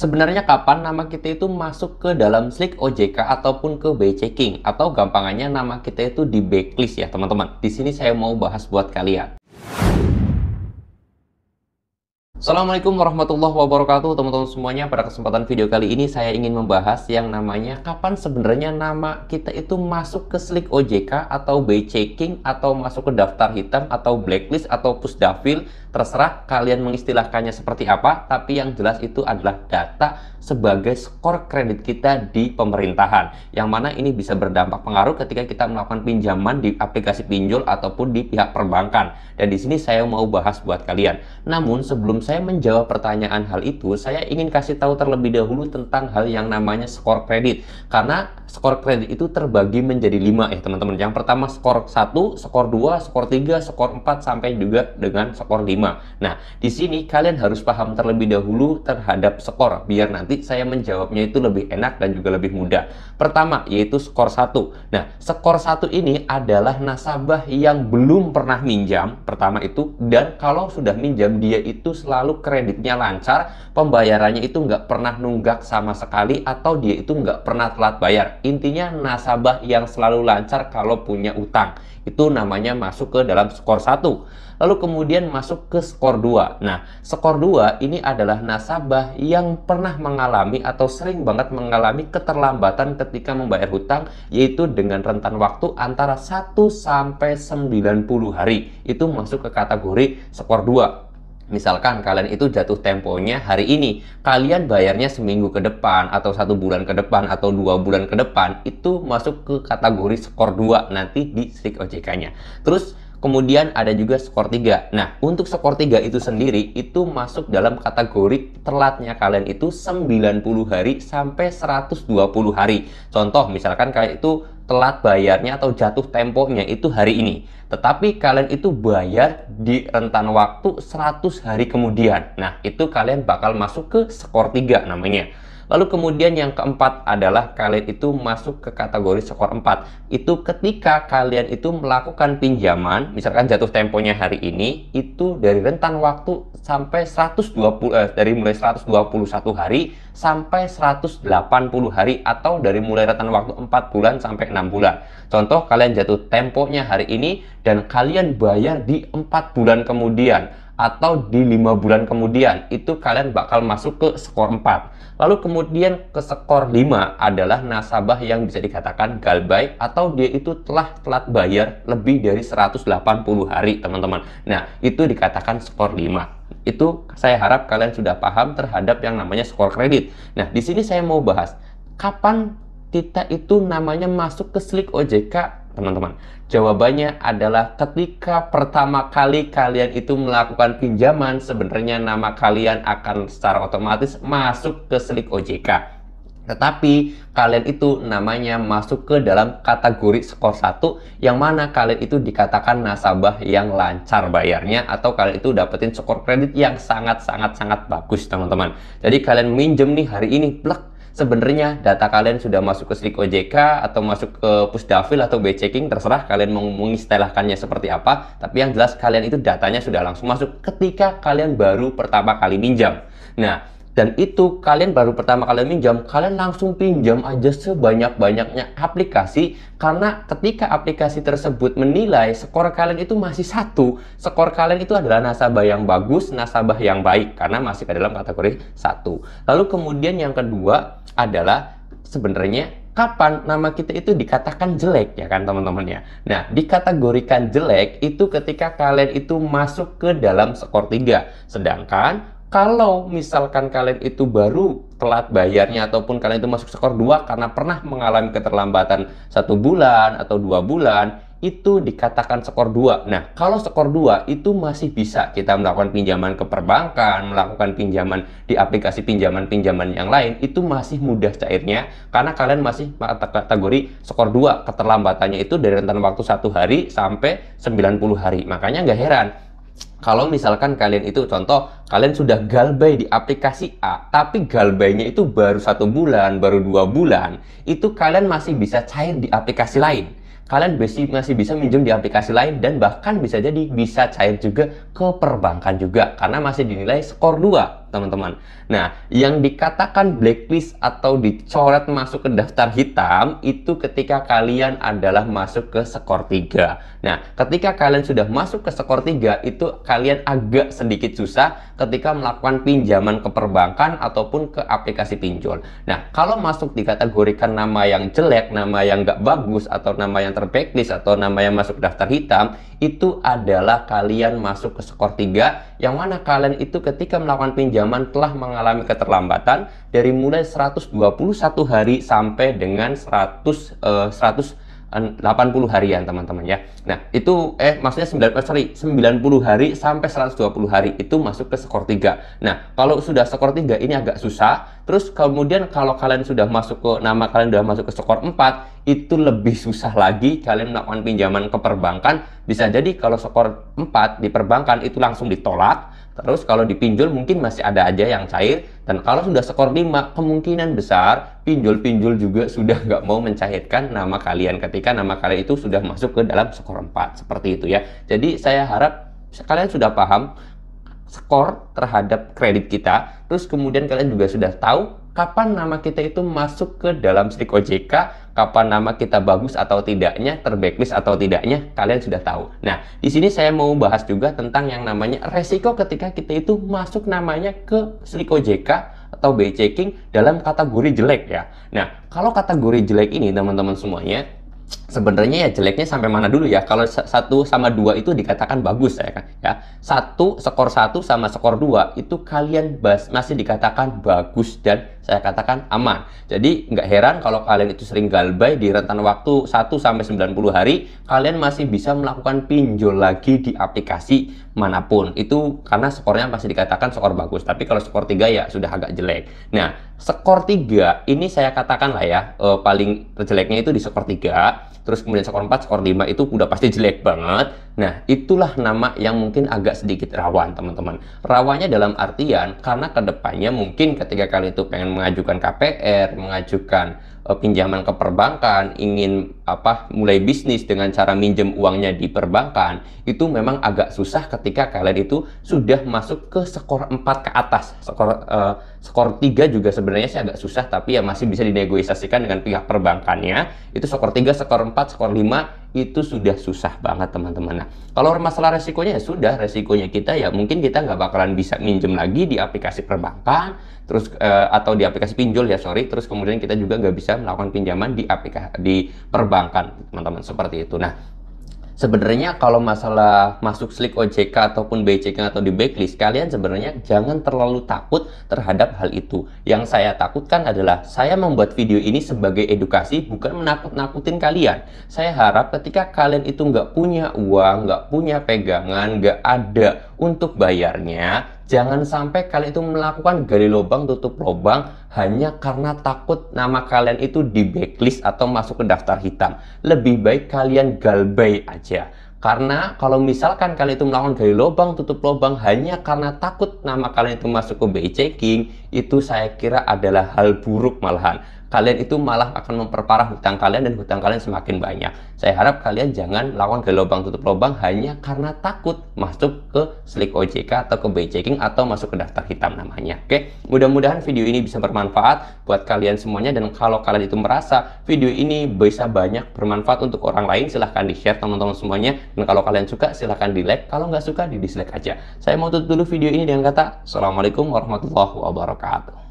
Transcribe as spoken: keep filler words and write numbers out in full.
Sebenarnya kapan nama kita itu masuk ke dalam SLIK O J K ataupun ke B I Checking, atau gampangannya nama kita itu di backlist ya teman-teman. Di sini saya mau bahas buat kalian. Assalamualaikum warahmatullahi wabarakatuh teman-teman semuanya. Pada kesempatan video kali ini saya ingin membahas yang namanya kapan sebenarnya nama kita itu masuk ke SLIK O J K atau B I Checking atau masuk ke daftar hitam atau blacklist atau pusdafil, terserah kalian mengistilahkannya seperti apa, tapi yang jelas itu adalah data sebagai skor kredit kita di pemerintahan, yang mana ini bisa berdampak pengaruh ketika kita melakukan pinjaman di aplikasi pinjol ataupun di pihak perbankan. Dan di sini saya mau bahas buat kalian. Namun sebelum saya menjawab pertanyaan hal itu, saya ingin kasih tahu terlebih dahulu tentang hal yang namanya skor kredit. Karena skor kredit itu terbagi menjadi lima ya teman-teman. Yang pertama skor satu, skor dua, skor tiga, skor empat, sampai juga dengan skor lima. Nah, di sini kalian harus paham terlebih dahulu terhadap skor, biar nanti saya menjawabnya itu lebih enak dan juga lebih mudah. Pertama, yaitu skor satu. Nah, skor satu ini adalah nasabah yang belum pernah minjam, pertama itu, dan kalau sudah minjam, dia itu selalu lalu kreditnya lancar, pembayarannya itu nggak pernah nunggak sama sekali, atau dia itu nggak pernah telat bayar. Intinya nasabah yang selalu lancar kalau punya utang. Itu namanya masuk ke dalam skor satu. Lalu kemudian masuk ke skor dua. Nah, skor dua ini adalah nasabah yang pernah mengalami atau sering banget mengalami keterlambatan ketika membayar hutang, yaitu dengan rentan waktu antara satu sampai sembilan puluh hari. Itu masuk ke kategori skor dua. Misalkan kalian itu jatuh temponya hari ini, kalian bayarnya seminggu ke depan, atau satu bulan ke depan, atau dua bulan ke depan, itu masuk ke kategori skor dua nanti di SLIK O J K-nya. Terus kemudian ada juga skor tiga. Nah, untuk skor tiga itu sendiri, itu masuk dalam kategori telatnya kalian itu sembilan puluh hari sampai seratus dua puluh hari. Contoh, misalkan kalian itu telat bayarnya atau jatuh temponya itu hari ini, tetapi kalian itu bayar di rentan waktu seratus hari kemudian. Nah, itu kalian bakal masuk ke skor tiga namanya. Lalu kemudian yang keempat adalah kalian itu masuk ke kategori skor empat. Itu ketika kalian itu melakukan pinjaman, misalkan jatuh temponya hari ini, itu dari rentan waktu sampai seratus dua puluh eh, dari mulai seratus dua puluh satu hari sampai seratus delapan puluh hari, atau dari mulai rentan waktu empat bulan sampai enam bulan. Contoh, kalian jatuh temponya hari ini dan kalian bayar di empat bulan kemudian, atau di lima bulan kemudian, itu kalian bakal masuk ke skor empat. Lalu kemudian ke skor lima adalah nasabah yang bisa dikatakan galbay, atau dia itu telah telat bayar lebih dari seratus delapan puluh hari teman-teman. Nah, itu dikatakan skor lima. Itu saya harap kalian sudah paham terhadap yang namanya skor kredit. Nah, di sini saya mau bahas kapan kita itu namanya masuk ke SLIK O J K teman-teman. Jawabannya adalah ketika pertama kali kalian itu melakukan pinjaman, sebenarnya nama kalian akan secara otomatis masuk ke SLIK O J K. Tetapi kalian itu namanya masuk ke dalam kategori skor satu, yang mana kalian itu dikatakan nasabah yang lancar bayarnya, atau kalian itu dapetin skor kredit yang sangat-sangat-sangat bagus teman-teman. Jadi kalian minjem nih hari ini, blek, sebenarnya data kalian sudah masuk ke SLIK O J K atau masuk ke pusdafil atau B I Checking, terserah kalian mau mengistilahkannya seperti apa, tapi yang jelas kalian itu datanya sudah langsung masuk ketika kalian baru pertama kali minjam. Nah, dan itu kalian baru pertama kali minjam, kalian langsung pinjam aja sebanyak-banyaknya aplikasi, karena ketika aplikasi tersebut menilai skor kalian itu masih satu, skor kalian itu adalah nasabah yang bagus, nasabah yang baik, karena masih ke dalam kategori satu. Lalu kemudian yang kedua adalah sebenarnya kapan nama kita itu dikatakan jelek ya kan teman-teman ya. Nah, dikategorikan jelek itu ketika kalian itu masuk ke dalam skor tiga. Sedangkan kalau misalkan kalian itu baru telat bayarnya, ataupun kalian itu masuk skor dua karena pernah mengalami keterlambatan satu bulan atau dua bulan, itu dikatakan skor dua. Nah, kalau skor dua itu masih bisa kita melakukan pinjaman ke perbankan, melakukan pinjaman di aplikasi pinjaman-pinjaman yang lain, itu masih mudah cairnya karena kalian masih kategori skor dua. Keterlambatannya itu dari rentan waktu satu hari sampai sembilan puluh hari. Makanya nggak heran kalau misalkan kalian itu, contoh, kalian sudah galbay di aplikasi A, tapi galbaynya itu baru satu bulan, baru dua bulan, itu kalian masih bisa cair di aplikasi lain. Kalian masih bisa minjem di aplikasi lain, dan bahkan bisa jadi bisa cair juga ke perbankan juga, karena masih dinilai skor dua. teman-teman. Nah, yang dikatakan blacklist atau dicoret masuk ke daftar hitam itu ketika kalian adalah masuk ke skor tiga. Nah, ketika kalian sudah masuk ke skor tiga, itu kalian agak sedikit susah ketika melakukan pinjaman ke perbankan ataupun ke aplikasi pinjol. Nah, kalau masuk dikategorikan nama yang jelek, nama yang nggak bagus, atau nama yang terblacklist, atau nama yang masuk daftar hitam, itu adalah kalian masuk ke skor tiga, yang mana kalian itu ketika melakukan pinjaman telah mengalami keterlambatan dari mulai seratus dua puluh satu hari sampai dengan seratus, eh, seratus delapan puluh harian, teman-teman ya. Nah, itu eh maksudnya sembilan, sorry, sembilan puluh hari sampai seratus dua puluh hari itu masuk ke skor tiga. Nah, kalau sudah skor tiga ini agak susah. Terus kemudian kalau kalian sudah masuk ke nama kalian sudah masuk ke skor empat, itu lebih susah lagi kalian melakukan pinjaman ke perbankan. Bisa jadi kalau skor empat di perbankan itu langsung ditolak. Terus kalau dipinjol mungkin masih ada aja yang cair. Dan kalau sudah skor lima, kemungkinan besar pinjol-pinjol juga sudah nggak mau mencairkan nama kalian ketika nama kalian itu sudah masuk ke dalam skor empat. Seperti itu ya. Jadi saya harap kalian sudah paham skor terhadap kredit kita. Terus kemudian kalian juga sudah tahu kapan nama kita itu masuk ke dalam SLIK O J K, kapan nama kita bagus atau tidaknya, terblacklist atau tidaknya, kalian sudah tahu. Nah, di sini saya mau bahas juga tentang yang namanya resiko ketika kita itu masuk namanya ke SLIK O J K atau B I Checking dalam kategori jelek ya. Nah, kalau kategori jelek ini teman-teman semuanya, sebenarnya ya jeleknya sampai mana dulu ya. Kalau satu sama dua itu dikatakan bagus ya kan ya. Satu skor satu sama skor dua itu kalian bas, masih dikatakan bagus dan saya katakan aman. Jadi nggak heran kalau kalian itu sering galbay di rentan waktu satu sampai sembilan puluh hari, kalian masih bisa melakukan pinjol lagi di aplikasi manapun. Itu karena skornya masih dikatakan skor bagus. Tapi kalau skor tiga ya sudah agak jelek. Nah, skor tiga ini saya katakan lah ya, eh, paling jeleknya itu di skor tiga. Terus kemudian skor empat, skor lima itu udah pasti jelek banget. Nah, itulah nama yang mungkin agak sedikit rawan, teman-teman. Rawannya dalam artian karena kedepannya mungkin ketika kalian itu pengen mengajukan K P R, mengajukan uh, pinjaman ke perbankan, ingin apa mulai bisnis dengan cara minjem uangnya di perbankan, itu memang agak susah ketika kalian itu sudah masuk ke skor empat ke atas. Skor uh, skor tiga juga sebenarnya sih agak susah, tapi ya masih bisa dinegosiasikan dengan pihak perbankannya. Itu skor tiga, skor empat, skor lima itu sudah susah banget, teman-teman. Nah, kalau masalah resikonya ya sudah, resikonya kita ya mungkin kita nggak bakalan bisa minjem lagi di aplikasi perbankan, terus eh, atau di aplikasi pinjol ya sorry, terus kemudian kita juga nggak bisa melakukan pinjaman di aplikasi di perbankan, teman-teman, seperti itu. Nah, sebenarnya kalau masalah masuk SLIK O J K ataupun B I Checking atau di blacklist, kalian sebenarnya jangan terlalu takut terhadap hal itu. Yang saya takutkan adalah saya membuat video ini sebagai edukasi, bukan menakut-nakutin kalian. Saya harap ketika kalian itu nggak punya uang, nggak punya pegangan, nggak ada untuk bayarnya, jangan sampai kalian itu melakukan gali lubang tutup lubang hanya karena takut nama kalian itu di blacklist atau masuk ke daftar hitam. Lebih baik kalian galbay aja. Karena kalau misalkan kalian itu melakukan gali lubang tutup lubang hanya karena takut nama kalian itu masuk ke B I Checking, itu saya kira adalah hal buruk malahan. Kalian itu malah akan memperparah hutang kalian dan hutang kalian semakin banyak. Saya harap kalian jangan lakukan gali lubang tutup lubang hanya karena takut masuk ke SLIK O J K atau ke B I Checking atau masuk ke daftar hitam namanya. Oke, mudah-mudahan video ini bisa bermanfaat buat kalian semuanya, dan kalau kalian itu merasa video ini bisa banyak bermanfaat untuk orang lain, silahkan di-share, teman-teman semuanya. Dan kalau kalian suka silahkan di-like, kalau nggak suka di-dislike aja. Saya mau tutup dulu video ini dengan kata Assalamualaikum warahmatullahi wabarakatuh.